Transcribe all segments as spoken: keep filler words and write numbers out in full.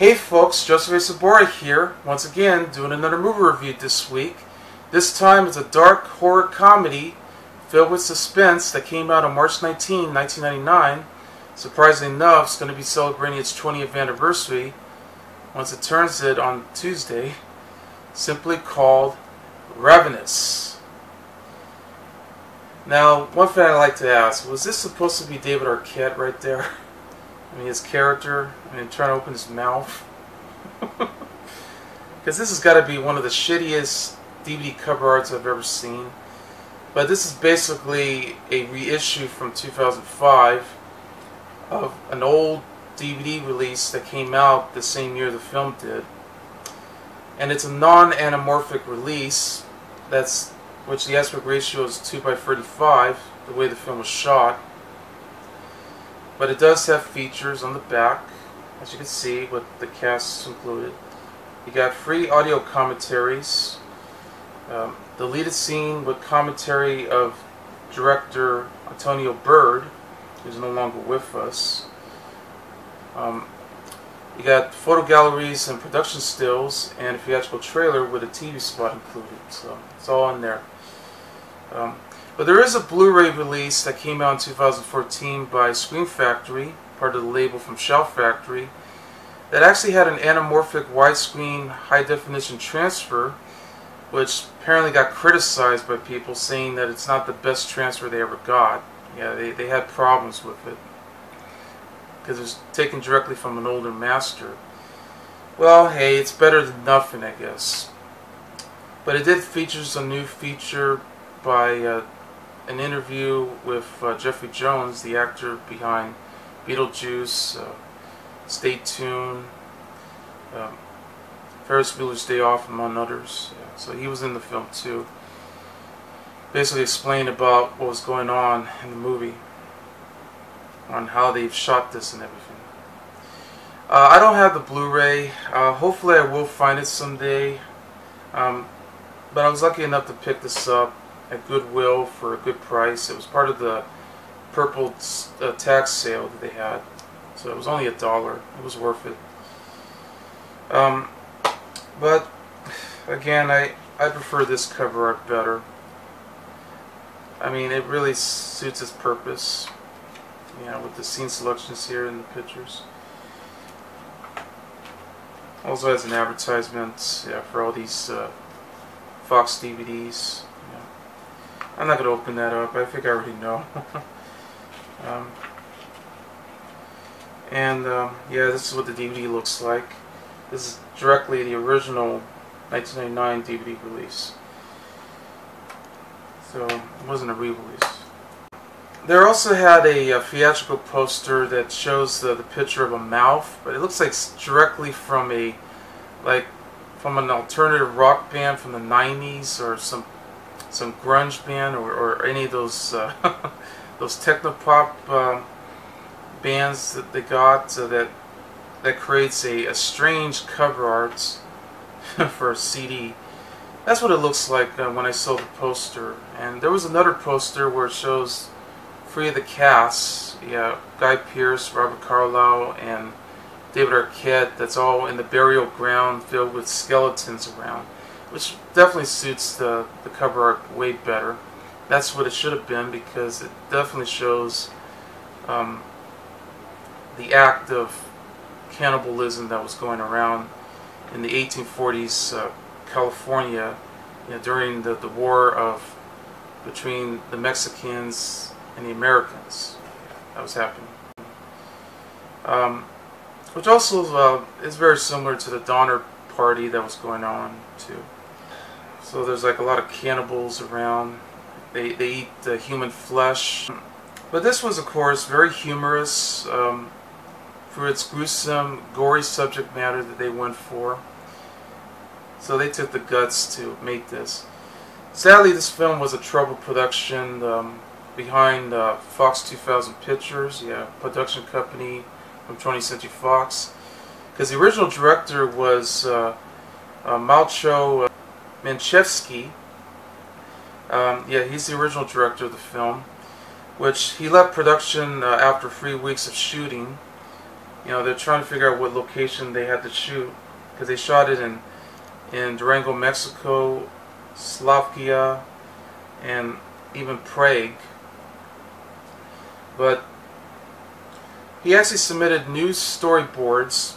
Hey folks, Joseph A. Sobora here, once again, doing another movie review this week. This time it's a dark horror comedy filled with suspense that came out on March nineteenth, nineteen ninety-nine. Surprisingly enough, it's going to be celebrating its twentieth anniversary once it turns it on Tuesday, simply called Ravenous. Now, one thing I'd like to ask, was this supposed to be David Arquette right there? I mean, his character, I mean, trying to open his mouth. Because this has got to be one of the shittiest D V D cover arts I've ever seen. But this is basically a reissue from two thousand five of an old D V D release that came out the same year the film did. And it's a non-anamorphic release, that's which the aspect ratio is two by thirty-five, the way the film was shot. But it does have features on the back, as you can see, with the cast included. You got free audio commentaries, um, deleted scene with commentary of director Antonia Bird, who's no longer with us. Um, you got photo galleries and production stills, and a theatrical trailer with a T V spot included. So it's all in there. Um, But there is a Blu-ray release that came out in two thousand fourteen by Scream Factory, part of the label from Shell Factory, that actually had an anamorphic widescreen high-definition transfer, which apparently got criticized by people saying that it's not the best transfer they ever got. Yeah, they, they had problems with it, because it was taken directly from an older master. Well, hey, it's better than nothing, I guess. But it did feature a new feature by Uh, an interview with uh, Jeffrey Jones, the actor behind Beetlejuice, uh, Stay Tuned, um, Ferris Bueller's Day Off, among others. Yeah, so he was in the film too. Basically explained about what was going on in the movie, on how they've shot this and everything. Uh, I don't have the Blu-ray. Uh, hopefully I will find it someday. Um, but I was lucky enough to pick this up at Goodwill for a good price. It was part of the purple uh, tax sale that they had, so it was only a dollar. It was worth it. Um, but again, I I prefer this cover art better. I mean, it really suits its purpose, you know, with the scene selections here in the pictures. Also has an advertisement, yeah, for all these uh, Fox D V Ds. I'm not going to open that up. I think I already know. um, and um, yeah, this is what the D V D looks like. This is directly the original nineteen ninety-nine D V D release. So it wasn't a re-release. There also had a, a theatrical poster that shows the, the picture of a mouth, but it looks like it's directly from a like from an alternative rock band from the nineties or some. some grunge band or, or any of those uh, those technopop uh, bands that they got, so that that creates a, a strange cover art for a C D. That's what it looks like uh, when I saw the poster. And there was another poster where it shows three of the casts, yeah, Guy Pearce, Robert Carlyle, and David Arquette, that's all in the burial ground filled with skeletons around, which definitely suits the, the cover art way better. That's what it should have been, because it definitely shows um, the act of cannibalism that was going around in the eighteen forties uh, California, you know, during the, the war of between the Mexicans and the Americans. That was happening. Um, which also uh, is very similar to the Donner Party that was going on too. So there's like a lot of cannibals around. They, they eat the human flesh. But this was, of course, very humorous um, for its gruesome, gory subject matter that they went for. So they took the guts to make this. Sadly, this film was a troubled production um, behind uh, Fox two thousand Pictures, yeah, production company from twentieth Century Fox. Because the original director was uh, uh, Malcho Uh, Manchevsky, um, yeah, he's the original director of the film, which he left production uh, after three weeks of shooting, you know, they're trying to figure out what location they had to shoot, because they shot it in in Durango, Mexico, Slovakia, and even Prague. But he actually submitted new storyboards,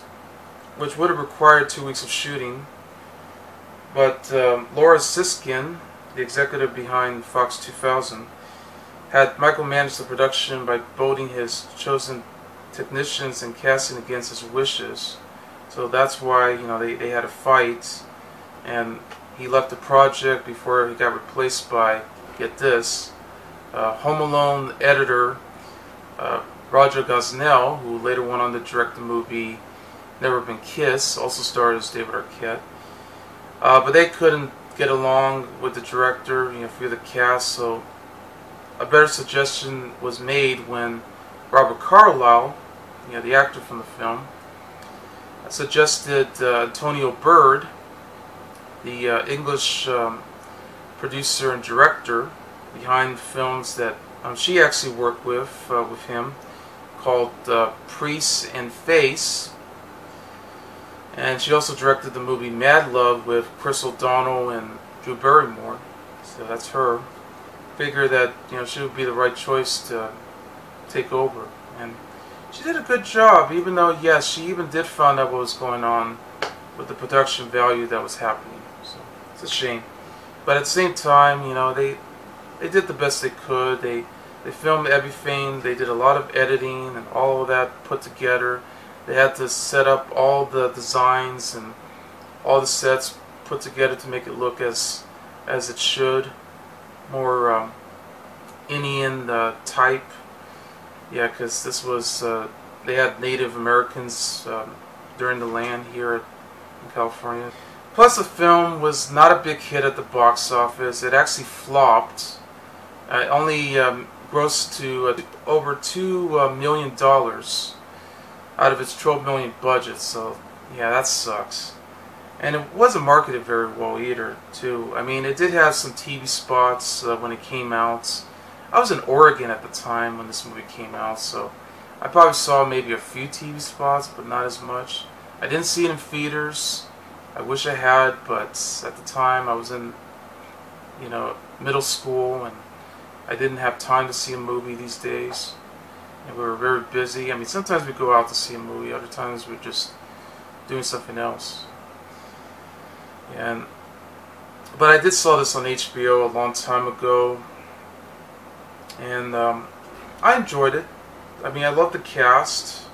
which would have required two weeks of shooting. But um, Laura Siskin, the executive behind Fox two thousand, had micromanaged the production by voting his chosen technicians and casting against his wishes. So that's why, you know, they, they had a fight, and he left the project before he got replaced by, get this, uh, Home Alone editor uh, Roger Gosnell, who later went on to direct the movie Never Been Kissed, also stars David Arquette. Uh, but they couldn't get along with the director, you know, through the cast, so a better suggestion was made when Robert Carlyle, you know, the actor from the film, suggested uh, Antonia Bird, the uh, English um, producer and director behind films that um, she actually worked with, uh, with him, called uh, Priest and Face. And she also directed the movie Mad Love with Chris O'Donnell and Drew Barrymore, so that's her. Figure that, you know, she would be the right choice to take over, and she did a good job. Even though, yes, she even did find out what was going on with the production value that was happening. So it's a shame, but at the same time, you know, they they did the best they could. They they filmed everything. They did a lot of editing and all of that put together. They had to set up all the designs and all the sets put together to make it look as as it should, more um, Indian uh, type. Yeah, because this was uh, they had Native Americans um, during the land here in California. Plus, the film was not a big hit at the box office. It actually flopped. Uh, it only um, grossed to uh, over two uh, million dollars. Out of its twelve million budget, so yeah, that sucks. And it wasn't marketed very well either, too. I mean, it did have some T V spots uh, when it came out. I was in Oregon at the time when this movie came out, so I probably saw maybe a few T V spots, but not as much. I didn't see it in theaters. I wish I had, but at the time I was in, you know, middle school, and I didn't have time to see a movie these days. And we were very busy. I mean, sometimes we go out to see a movie, other times we're just doing something else. And but I did saw this on H B O a long time ago, and um, I enjoyed it. I mean, I love the cast,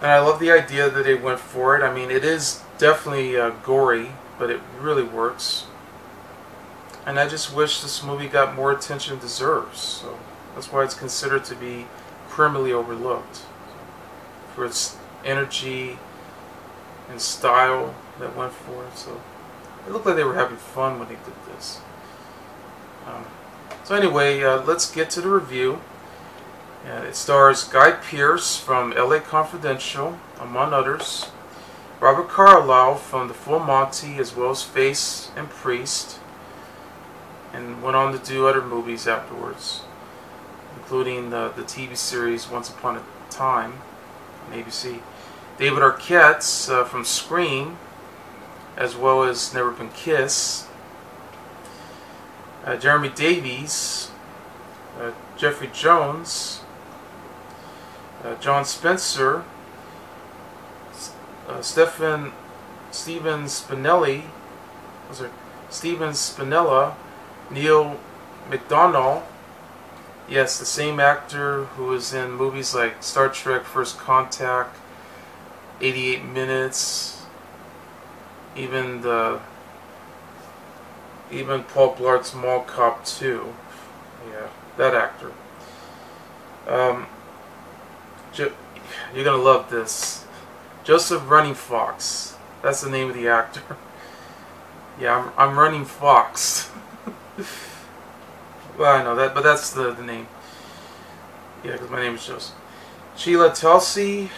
and I love the idea that they went for it. I mean, it is definitely uh, gory, but it really works. And I just wish this movie got more attention it deserves. So that's why it's considered to be criminally overlooked, for its energy and style that went for it. So it looked like they were having fun when they did this. Um, so anyway, uh, let's get to the review. Uh, it stars Guy Pearce from L A Confidential, among others, Robert Carlyle from The Full Monty, as well as Face and Priest, and went on to do other movies afterwards, including the, the T V series Once Upon a Time on A B C. David Arquette uh, from Scream, as well as Never Been Kissed. Uh, Jeremy Davies, uh, Jeffrey Jones, uh, John Spencer, uh, Stephen Stephen Spinelli, was there, Stephen Spinella, Neal McDonough. Yes, the same actor who was in movies like Star Trek First Contact, eighty-eight minutes, even the even Paul Blart Mall Cop two. Yeah, that actor. Um, you're gonna love this. Joseph Running Fox. That's the name of the actor. Yeah, I'm, I'm Running Fox. Well, I know that, but that's the, the name. Yeah, because my name is Joseph. Sheila Telsey,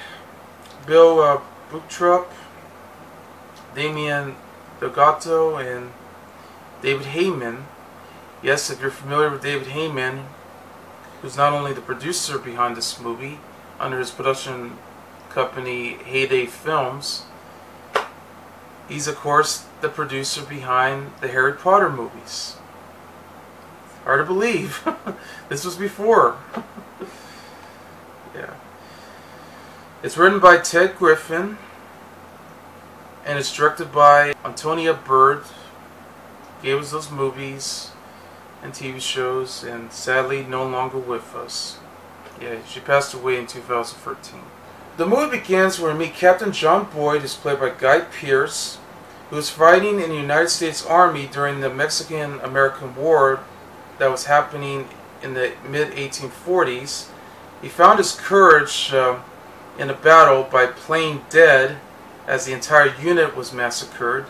Bill uh, Buchtrup, Damien Delgato, and David Heyman. Yes, if you're familiar with David Heyman, who's not only the producer behind this movie, under his production company Heyday Films. He's, of course, the producer behind the Harry Potter movies. Hard to believe. This was before. Yeah. It's written by Ted Griffin, and it's directed by Antonia Bird. Gave us those movies and T V shows, and sadly no longer with us. Yeah, she passed away in two thousand thirteen. The movie begins when we meet Captain John Boyd, who's played by Guy Pearce, who was fighting in the United States Army during the Mexican-American War that was happening in the mid eighteen forties. He found his courage uh, in a battle by playing dead as the entire unit was massacred.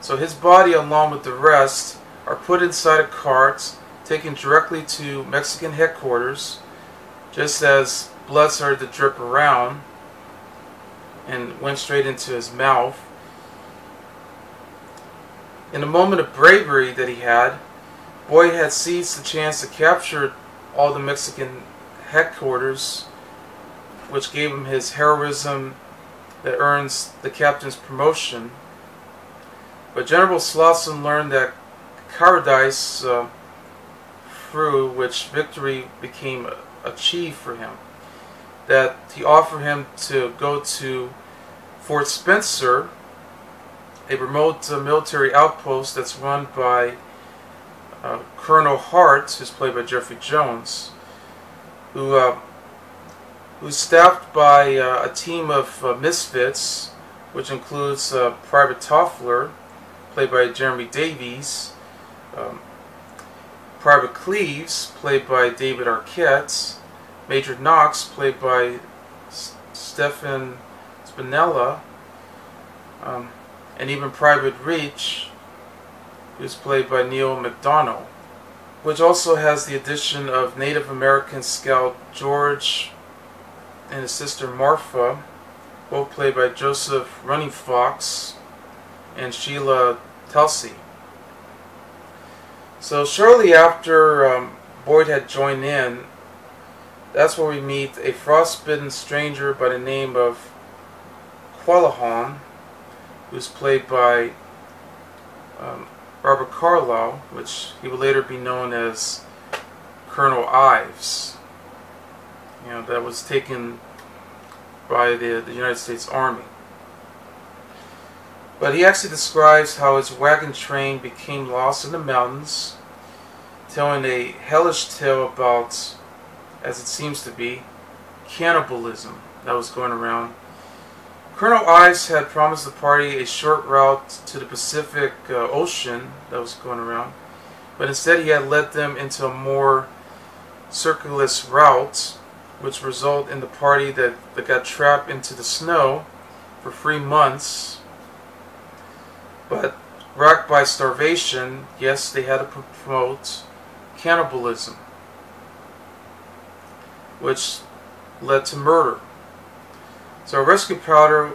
So his body, along with the rest, are put inside a cart, taken directly to Mexican headquarters, just as blood started to drip around and went straight into his mouth. In a moment of bravery that he had, Boyd had seized the chance to capture all the Mexican headquarters, which gave him his heroism that earns the captain's promotion. But General Slauson learned that Cardice uh, through which victory became a, a achieved for him, that he offered him to go to Fort Spencer, a remote uh, military outpost that's run by uh, Colonel Hart, who's played by Jeffrey Jones, who uh, who's staffed by uh, a team of uh, misfits, which includes uh, Private Toffler, played by Jeremy Davies, um, Private Cleaves, played by David Arquette, Major Knox, played by S Stephen Spinella, um, and even Private Reach, who's played by Neal McDonough, which also has the addition of Native American scout George and his sister Martha, both played by Joseph Running Fox and Sheila Telsey. So shortly after um, Boyd had joined in, that's where we meet a frostbitten stranger by the name of Colqhoun, who's played by um, Robert Carlyle, which he would later be known as Colonel Ives. You know, that was taken by the, the United States Army. But he actually describes how his wagon train became lost in the mountains, telling a hellish tale about, as it seems to be, cannibalism that was going around. Colonel Ives had promised the party a short route to the Pacific uh, Ocean that was going around, but instead he had led them into a more circuitous route, which resulted in the party that, that got trapped into the snow for three months. But racked by starvation, yes, they had to promote cannibalism, which led to murder. So our rescue powder,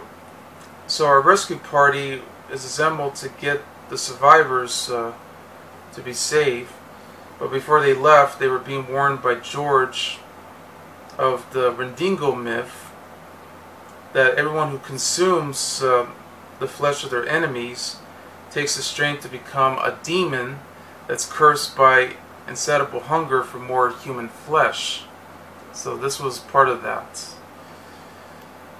so our rescue party is assembled to get the survivors uh, to be saved. But before they left, they were being warned by George of the Rendingo myth that everyone who consumes uh, the flesh of their enemies takes the strength to become a demon that's cursed by insatiable hunger for more human flesh. So this was part of that.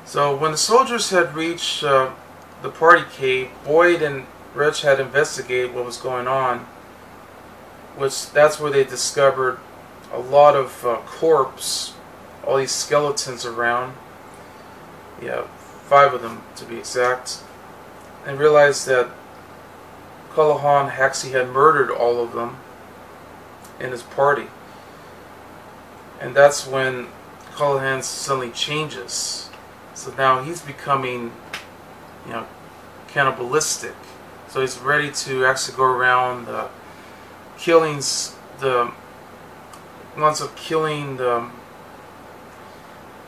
So when the soldiers had reached uh, the party cave, Boyd and Rich had investigated what was going on, which that's where they discovered a lot of uh, corpse, all these skeletons around, yeah, five of them to be exact, and realized that Colqhoun actually had murdered all of them in his party. And that's when Colqhoun suddenly changes. So now he's becoming, you know, cannibalistic. So he's ready to actually go around uh, killing the ones of killing the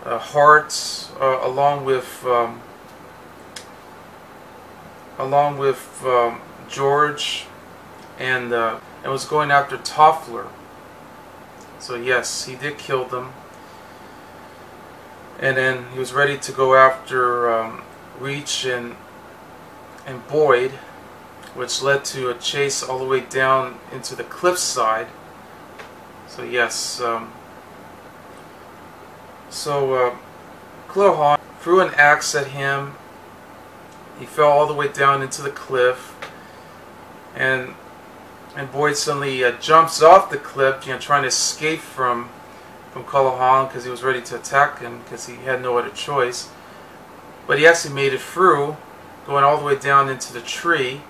uh, hearts uh, along with um, along with um, George, and uh, and was going after Toffler. So yes, he did kill them. and then he was ready to go after um, Reach and and Boyd, which led to a chase all the way down into the cliffside. So yes, um, so uh, Colqhoun threw an axe at him. He fell all the way down into the cliff, and and Boyd suddenly uh, jumps off the cliff, you know, trying to escape from from Colqhoun because he was ready to attack him because he had no other choice. But he actually made it through, going all the way down into the tree,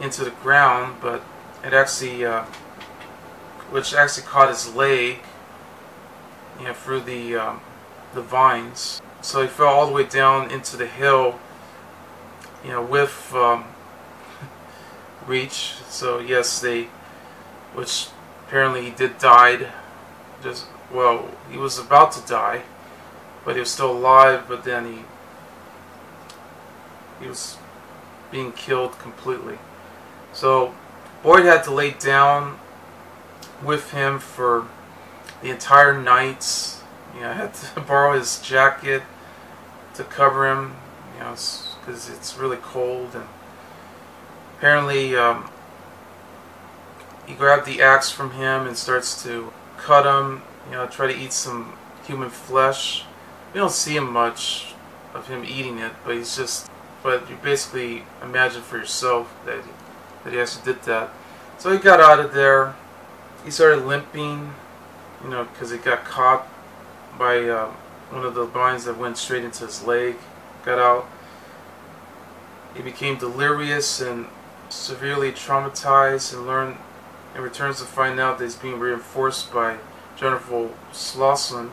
into the ground, but it actually, uh, which actually caught his leg, you know, through the um, the vines. So he fell all the way down into the hill, you know, with um, Reach. So yes, they, which apparently he did died. Just well, he was about to die, but he was still alive. But then he. He was being killed completely. So Boyd had to lay down with him for the entire night. You know, I had to borrow his jacket to cover him, you know, because it's, it's really cold. And apparently, um, he grabbed the axe from him and starts to cut him. You know, try to eat some human flesh. We don't see him much of him eating it, but he's just. But you basically imagine for yourself that he, that he actually did that. So he got out of there. He started limping, you know, because he got caught by uh, one of the vines that went straight into his leg. Got out. He became delirious and severely traumatized, and learned, and returns to find out that he's being reinforced by General Slauson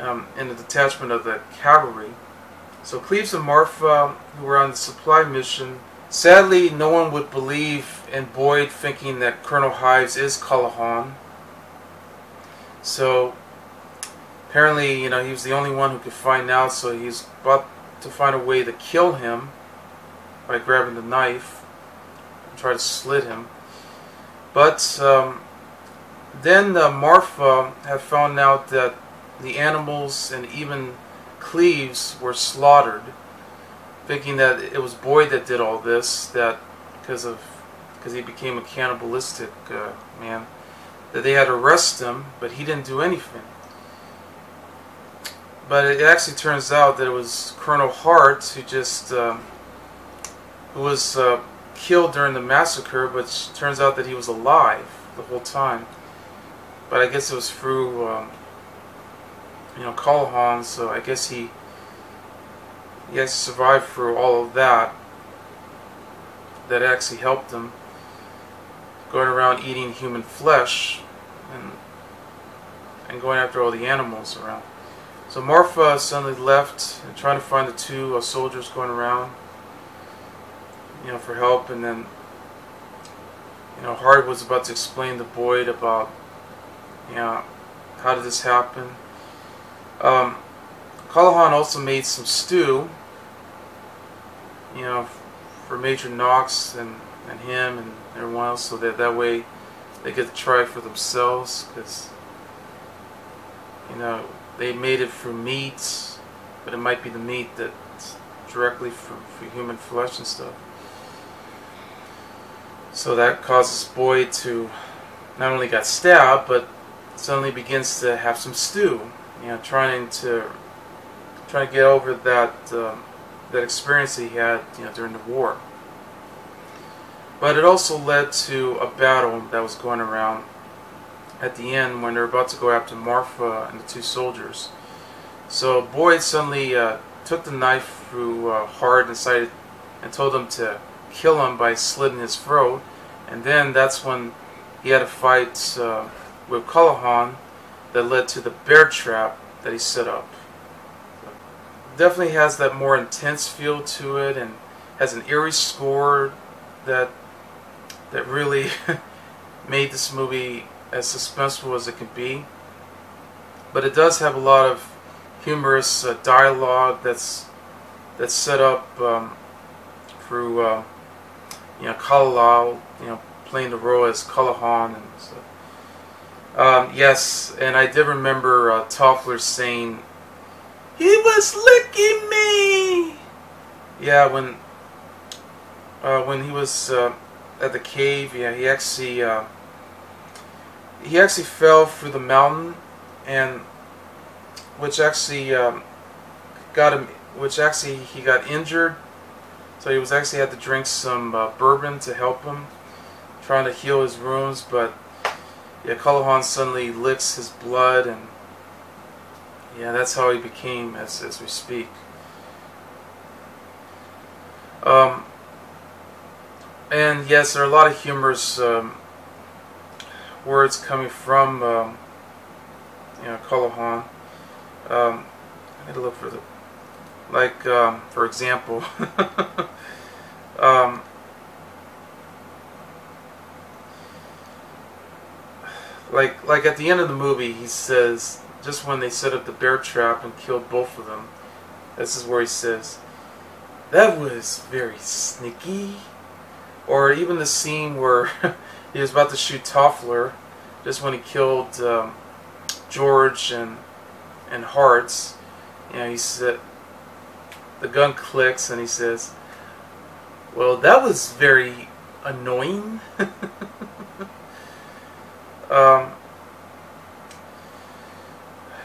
um, in the detachment of the cavalry. So Cleves and Martha, who were on the supply mission, sadly no one would believe in Boyd thinking that Colonel Ives is Colqhoun. So apparently, you know, he was the only one who could find out, so he's about to find a way to kill him by grabbing the knife and try to slit him. But um, then uh, Martha had found out that the animals and even Cleves were slaughtered, thinking that it was Boyd that did all this, that because of because he became a cannibalistic uh, man, that they had to arrest him, but he didn't do anything. But it actually turns out that it was Colonel Hart who just um, who was uh, killed during the massacre, but it turns out that he was alive the whole time. But I guess it was through. Um, You know, Colqhoun, so I guess he, he has survived through all of that. That actually helped him going around eating human flesh and and going after all the animals around. So Martha suddenly left and trying to find the two uh, soldiers going around, you know, for help. And then, you know, Hart was about to explain to Boyd about, you know, how did this happen. Um, Colqhoun also made some stew, you know, for Major Knox and, and him and everyone else, so that that way they get to try it for themselves, because, you know, they made it for meat, but it might be the meat that's directly for, for human flesh and stuff. So that causes Boyd to not only got stabbed, but suddenly begins to have some stew. You know, trying to trying to get over that um, that experience that he had, you know, during the war. But it also led to a battle that was going around at the end when they're about to go after Martha and the two soldiers. So Boyd suddenly uh, took the knife through uh, Hart and decided, and told him to kill him by slitting his throat. And then that's when he had a fight uh, with Colqhoun. That led to the bear trap that he set up. Definitely has that more intense feel to it, and has an eerie score that that really made this movie as suspenseful as it could be. But it does have a lot of humorous uh, dialogue that's that's set up um, through uh, you know Carlyle, you know, playing the role as Colqhoun and stuff. Um, yes, and I did remember uh, Toffler saying, "He was licking me!" Yeah, when uh, when he was uh, at the cave, yeah, he actually uh, he actually fell through the mountain, and which actually um, got him, which actually he got injured. So he was actually had to drink some uh, bourbon to help him, trying to heal his wounds. But yeah, Colqhoun suddenly licks his blood, and yeah, that's how he became, as as we speak. Um, and yes, there are a lot of humorous um, words coming from um, you know Colqhoun. Um, I need to look for the. Like, um, for example, um, like like at the end of the movie, he says, just when they set up the bear trap and killed both of them, this is where he says, "That was very sneaky." Or even the scene where he was about to shoot Toffler, just when he killed um, George and and Hartz, you know, he said. The gun clicks and he says, "Well, that was very annoying." um,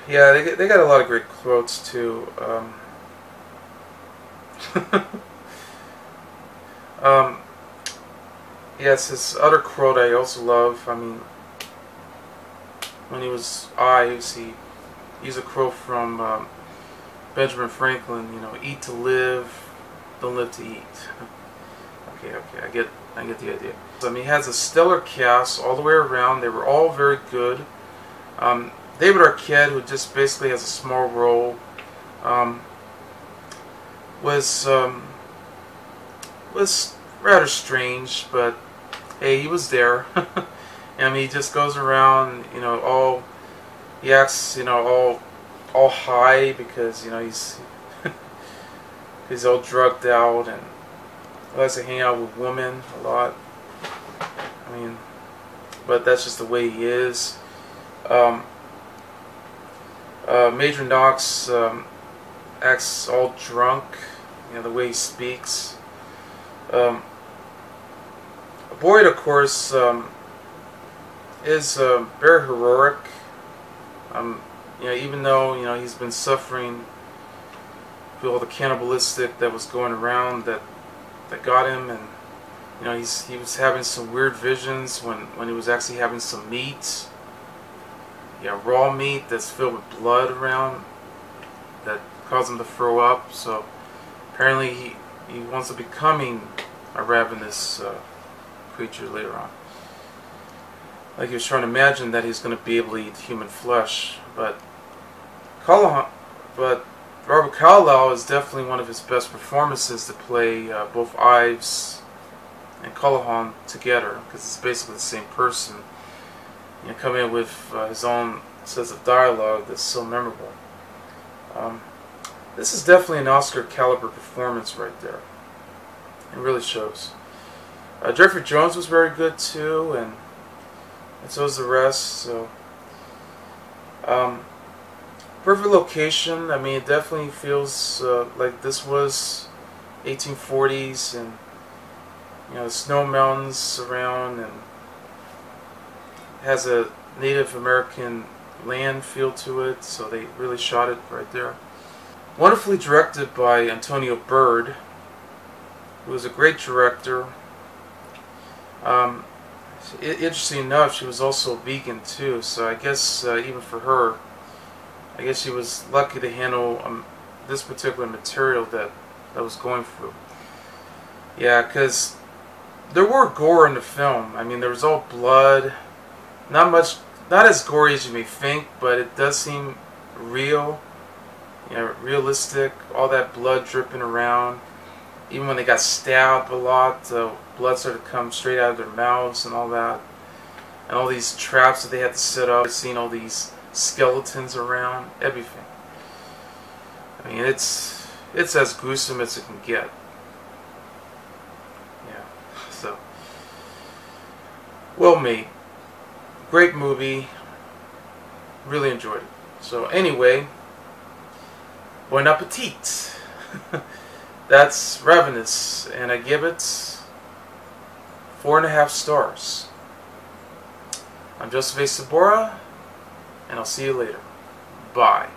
yeah, they, they got a lot of great quotes too. Um, um, yes, his other quote I also love. I mean, when he was Ives, he he's a quote from. Um, Benjamin Franklin, you know, "Eat to live, don't live to eat." Okay, okay, I get, I get the idea. So, I mean, he has a stellar cast all the way around. They were all very good. Um, David Arquette, who just basically has a small role, um, was um, was rather strange, but hey, he was there. I mean, he just goes around, you know, all he acts, you know, all. all high because you know he's he's all drugged out and likes to hang out with women a lot. I mean, but that's just the way he is. Um, uh, Major Knox um, acts all drunk, you know, the way he speaks. Um, Boyd, of course, um, is uh, very heroic. Um, You know, even though you know he's been suffering through all the cannibalistic that was going around that that got him, and you know he's he was having some weird visions when when he was actually having some meat, yeah, raw meat that's filled with blood around that caused him to throw up. So apparently he he wants to becoming a ravenous uh, creature later on. Like he was trying to imagine that he's going to be able to eat human flesh, but Colqhoun, but Robert Carlyle is definitely one of his best performances to play uh, both Ives and Colqhoun together, because it's basically the same person. You know, coming in with uh, his own sets of dialogue that's so memorable. Um, this is definitely an Oscar-caliber performance right there. It really shows. Uh, Jeffrey Jones was very good too, and. And so is the rest. So, um, perfect location. I mean, it definitely feels uh, like this was eighteen forties, and you know, the snow mountains around, and it has a Native American land feel to it. So they really shot it right there. Wonderfully directed by Antonia Bird, who was a great director. Um, Interesting enough, she was also vegan too, so I guess uh, even for her, I guess she was lucky to handle um, this particular material that that was going through. Yeah, because there were gore in the film. I mean, there was all blood, not much, not as gory as you may think, but it does seem real, you know, realistic. All that blood dripping around. Even when they got stabbed a lot, the blood started to come straight out of their mouths and all that. And all these traps that they had to set up, seeing all these skeletons around, everything. I mean, it's it's as gruesome as it can get. Yeah, so. Well made. Great movie. really enjoyed it. So anyway, bon appetit. That's Ravenous, and I give it four and a half stars. I'm Joseph A. Sobora, and I'll see you later. Bye.